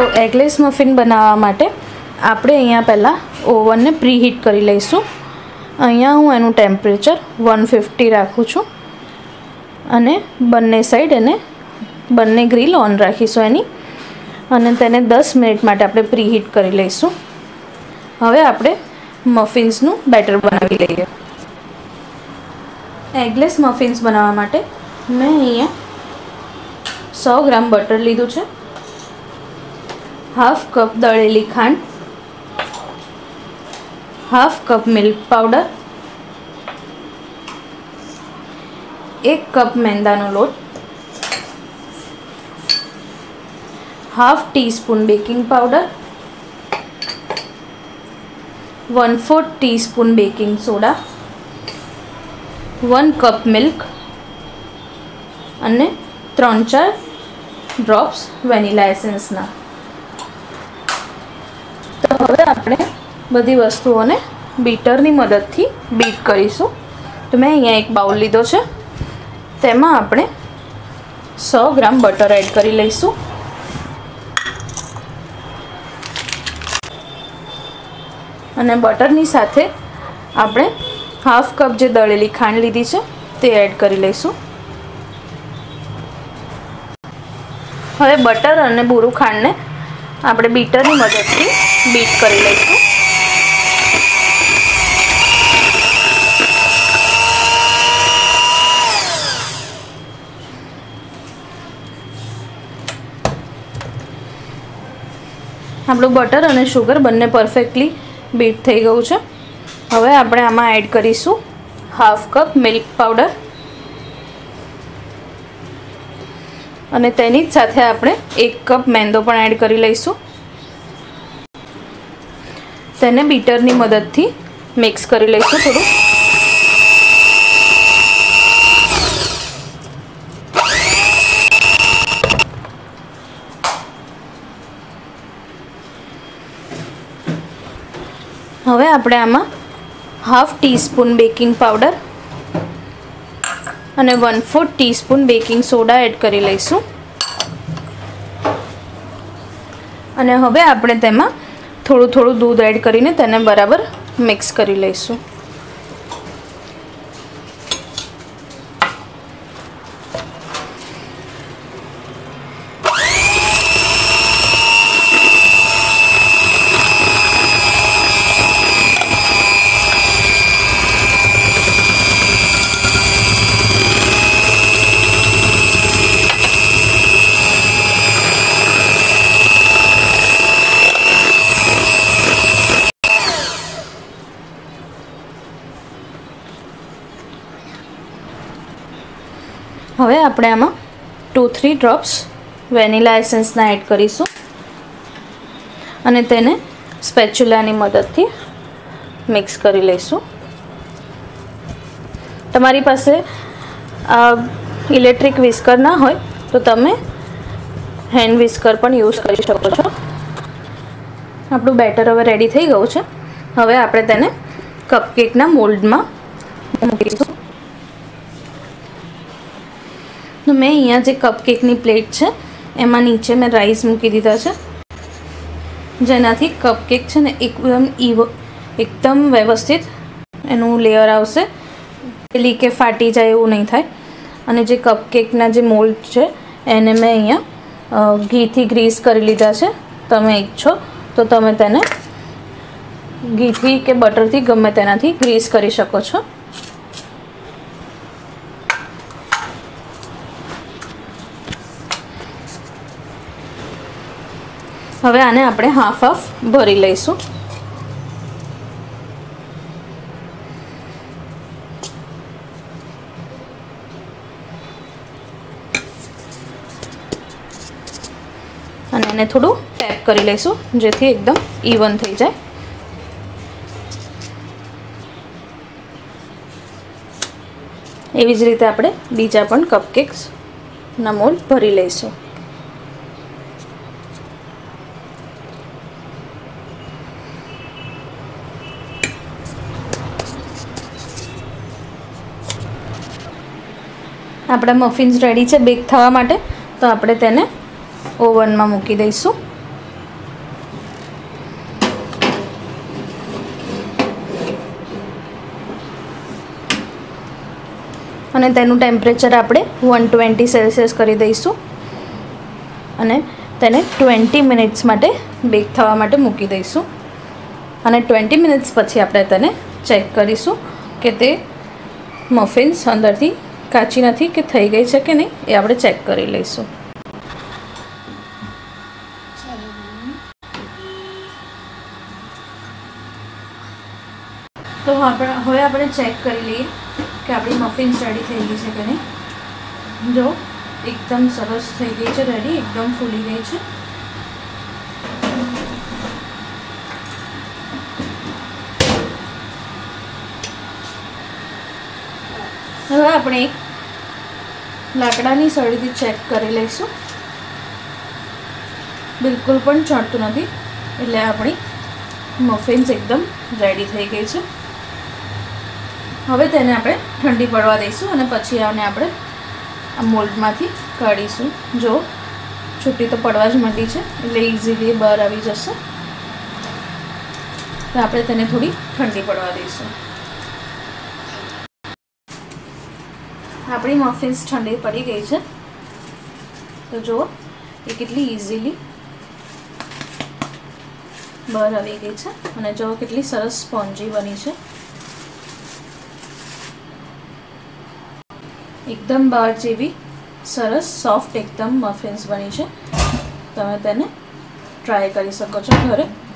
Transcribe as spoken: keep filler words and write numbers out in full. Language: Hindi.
तो एगलेस मफिन बनावा माटे आपणे अहींया पहला ओवन ने प्रीहीट करी लईशुं। अहींया हूँ एनु टेम्परेचर वन फिफ्टी राखुं छुं अने बंने साइड एने बंने ग्रिल ऑन राखीशुं एनी अने तेने दस मिनिट माटे आपणे प्रीहीट करी लईशुं। हवे आपणे मफिन्स नु बेटर बनावी लईए। एगलेस मफिन्स बनावा माटे मैं अहींया सौ ग्राम बटर लीधुं छे, हाफ कप दळेली खांड, हाफ कप मिल्क पाउडर, एक कप मैंदानो लोट, half teaspoon baking powder, one fourth teaspoon baking soda, one cup milk अने त्रण चार ड्रॉप्स वेनिला एसेंस ना। तो हवे आपणे बधी वस्तुओने बीटरनी मददथी बीट करीशुं। तो मैं अहींया एक बाउल लीधो छे, तेमां आपणे सौ ग्राम बटर एड करी लईशुं। अने बटरनी साथे आपणे हाफ कप जे दळेली खांड लीधी छे ते एड करी लईशुं। हवे बटर अने बूरू खांडने आपणे बीटरनी मददथी बीट करी लईशुं। આપણું બટર અને શુગર બંને પરફેક્ટલી બીટ થઈ ગયું છે। હવે આપણે આમાં એડ કરીશું હાફ કપ મિલ્ક પાવડર અને તેની જ સાથે આપણે એક કપ મેંદો પણ એડ કરી લઈશું। તેને બીટરની મદદથી મિક્સ કરી લઈશું થોડું। हवे आपणे आमां हाफ टीस्पून बेकिंग पाउडर अने one fourth teaspoon baking soda add करी लईशुं। अने हवे आपणे तेमां थोडुं थोडुं दूध एड करीने तेने बराबर मिक्स करी लईशुं। हवे आपणे आमां two three drops vanilla essence ना एड करीशुं अने तेने स्पेच्युलानी मददथी मिक्स करी लईशुं। तमारी पासे इलेक्ट्रिक विस्कर ना होय तो तमे हेन्ड विस्कर पण यूज करी शको छो। आपणुं बेटर हवे रेडी थई गयुं छे। हवे आपणे तेने कपकेकना मोल्डमां मूकीशुं। तो मैं अहींया जे कपकेकनी प्लेट है एमां नीचे मैं राइस मूकी दीधा है, जेनाथी कपकेक है ने एकदम ईव एकदम व्यवस्थित एनु लेयर आवशे, लीके फाटी जाए एवुं नहीं थाय। अने जे कपकेकना जे मोल्ड है एने मैं अहींया घी थी ग्रीस करी लीधा है। तमे इच्छो तो तमे तेने घी थी के बटर थी गमे तेनाथी ग्रीस करी शको छो। हवे आने आपणे हाफ हाफ भरी लईशुं। आने थोड़ू टेप करी लईशुं जेथी एकदम ईवन थई जाए। एवी ज रीते आपणे बीजा पण कपकेक्स ना मोल भरी लईशुं। आपड़ा मफिन्स रेडी है बेक थवा माटे। तो आपणे तेने ओवन में मूकी दईशुं। અને તેનું ટેમ્પરેચર આપણે वन ट्वेंटी સેલ્સિયસ કરી દઈશું અને તેને ट्वेंटी મિનિટ્સ માટે બેક થવા માટે મૂકી દઈશું અને ट्वेंटी મિનિટ્સ પછી આપણે તેને ચેક કરીશું કે તે મફિન્સ અંદરથી કાચી નથી કે થઈ ગઈ છે કે નહીં એ આપણે ચેક કરી લઈશું। तो हम अपने चेक कर लीए कि अपनी मफिन्स रेडी थी गई है कि नहीं। जो एकदम सरस थी गई है, रेडी एकदम फूली गई है। हवे अपने लाकड़ा की सळीथी चेक कर लईशुं, बिल्कुल पण चढ़तुं नथी एटले अपनी मफिन्स एकदम रेडी थी गई है। हवे तेने आपणे ठंडी पड़वा दईशू और पछी आने आपणे आ मोल्डमांथी काढीशू। जो छूटी तो पड़वा ज मंडी छे एटले इजीली बहार आवी जशे। तो आपणे तेने थोड़ी ठंडी पड़वा दईशू। आपणी मफिन्स ठंडी पड़ी गई है। तो जो ये केटली इजीली बहार आवी गई है और जो केटली सरस स्पोंजी बनी है, एकदम बार जेवी सरस सॉफ्ट एकदम मफिन्स बनी है। तमे तेने ट्राय करी सको छो घरे।